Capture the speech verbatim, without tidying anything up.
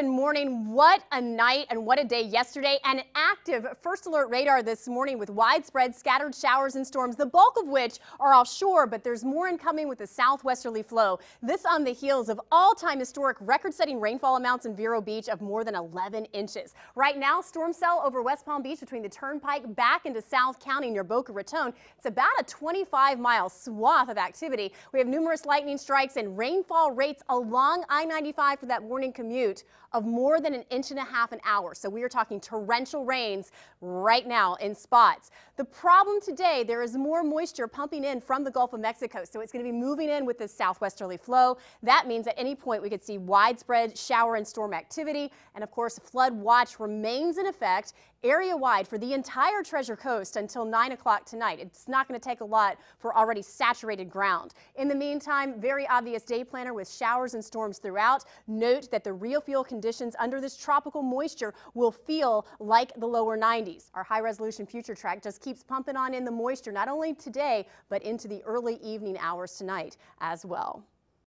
good morning. What a night and what a day yesterday. An active first alert radar this morning with widespread scattered showers and storms, the bulk of which are offshore, but there's more incoming with a southwesterly flow. This on the heels of all-time historic record-setting rainfall amounts in Vero Beach of more than eleven inches. Right now, storm cell over West Palm Beach between the Turnpike back into South County near Boca Raton. It's about a twenty-five mile swath of activity. We have numerous lightning strikes and rainfall rates along I ninety-five for that morning commute of more than an inch and a half an hour. So we are talking torrential rains right now in spots. The problem today, there is more moisture pumping in from the Gulf of Mexico, so it's going to be moving in with this southwesterly flow. That means at any point we could see widespread shower and storm activity. And of course, flood watch remains in effect area-wide for the entire Treasure Coast until nine o'clock tonight. It's not going to take a lot for already saturated ground. In the meantime, very obvious day planner with showers and storms throughout. Note that the real feel conditions under this tropical moisture will feel like the lower nineties. Our high-resolution future track just keeps pumping on in the moisture, not only today, but into the early evening hours tonight as well.